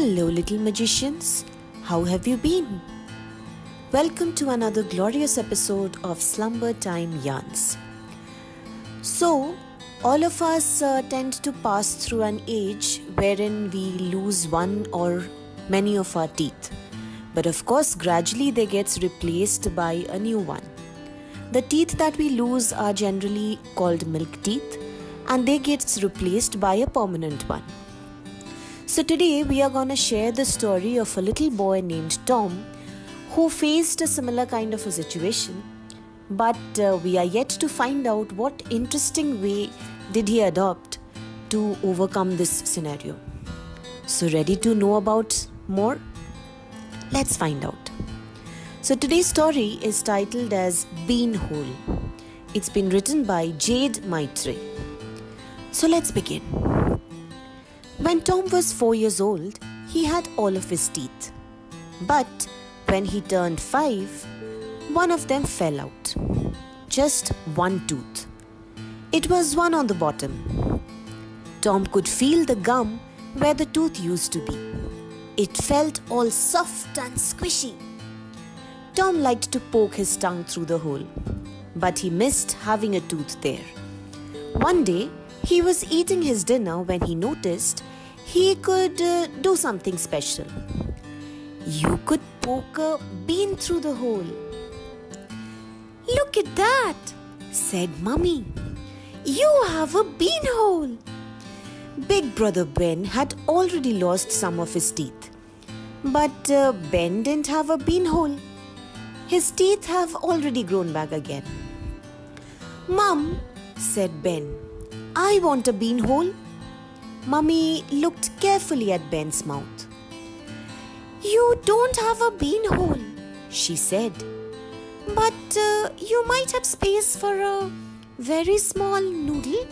Hello little magicians, how have you been? Welcome to another glorious episode of Slumber Time Yarns. So, all of us tend to pass through an age wherein we lose one or many of our teeth. But of course, gradually they get replaced by a new one. The teeth that we lose are generally called milk teeth and they get replaced by a permanent one. So today we are going to share the story of a little boy named Tom who faced a similar kind of a situation, but we are yet to find out what interesting way did he adopt to overcome this scenario. So ready to know about more? Let's find out. So today's story is titled as Beanhole. It's been written by Jade Maitre. So let's begin. When Tom was 4 years old, he had all of his teeth. But when he turned 5, one of them fell out. Just one tooth. It was one on the bottom. Tom could feel the gum where the tooth used to be. It felt all soft and squishy. Tom liked to poke his tongue through the hole, but he missed having a tooth there. One day, he was eating his dinner when he noticed he could do something special. You could poke a bean through the hole. "Look at that," said Mummy. "You have a bean hole." Big brother Ben had already lost some of his teeth. But Ben didn't have a bean hole. His teeth have already grown back again. "Mum," said Ben, "I want a bean hole." Mummy looked carefully at Ben's mouth. "You don't have a bean hole," she said. "But you might have space for a very small noodle.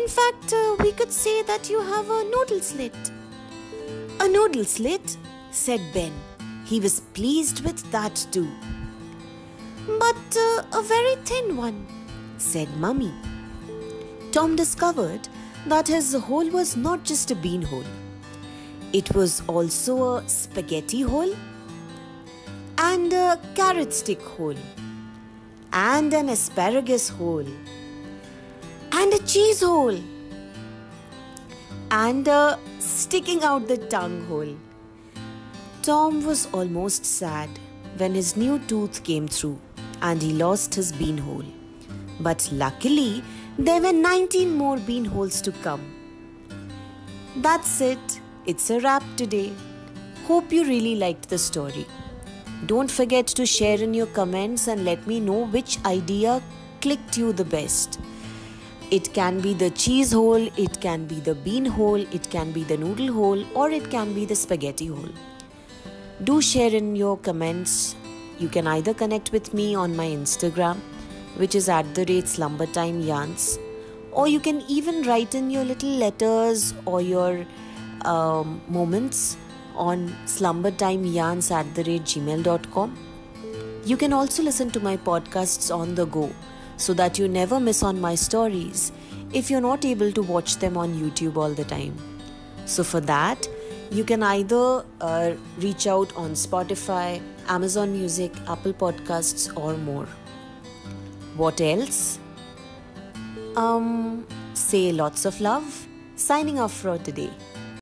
In fact, we could say that you have a noodle slit." "A noodle slit?" said Ben. He was pleased with that too. "But a very thin one," said Mummy. Tom discovered that his hole was not just a bean hole. It was also a spaghetti hole and a carrot stick hole and an asparagus hole and a cheese hole and a sticking out the tongue hole. Tom was almost sad when his new tooth came through and he lost his bean hole. But luckily, there were 19 more bean holes to come. That's it. It's a wrap today. Hope you really liked the story. Don't forget to share in your comments and let me know which idea clicked you the best. It can be the cheese hole, it can be the bean hole, it can be the noodle hole, or it can be the spaghetti hole. Do share in your comments. You can either connect with me on my Instagram, which is @SlumberTimeYarns, or you can even write in your little letters or your moments on slumbertimeyarns@gmail.com. You can also listen to my podcasts on the go so that you never miss on my stories if you're not able to watch them on YouTube all the time. So for that, you can either reach out on Spotify, Amazon Music, Apple Podcasts or more. What else? Say lots of love. Signing off for today.